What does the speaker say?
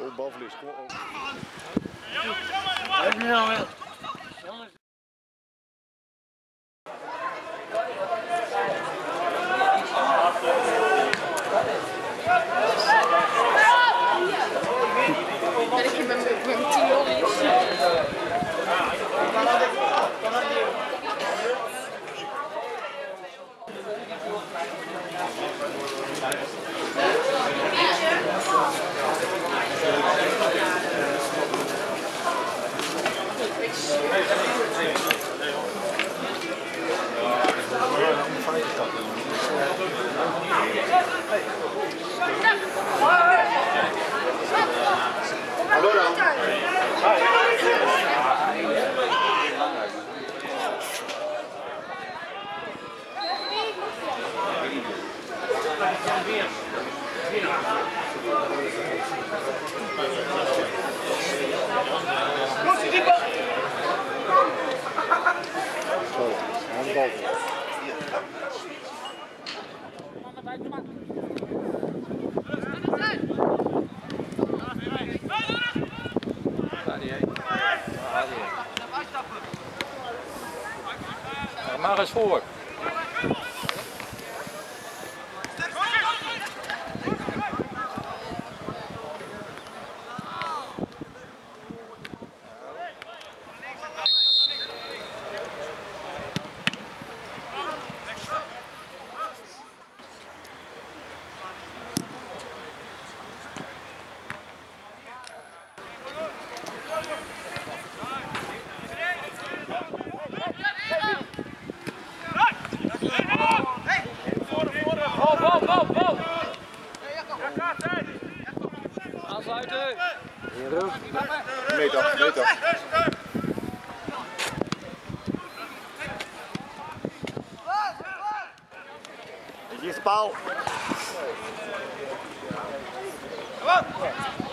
Oh, Bavlis, kom op. Maar eens voor. Hier is paal. Kom op!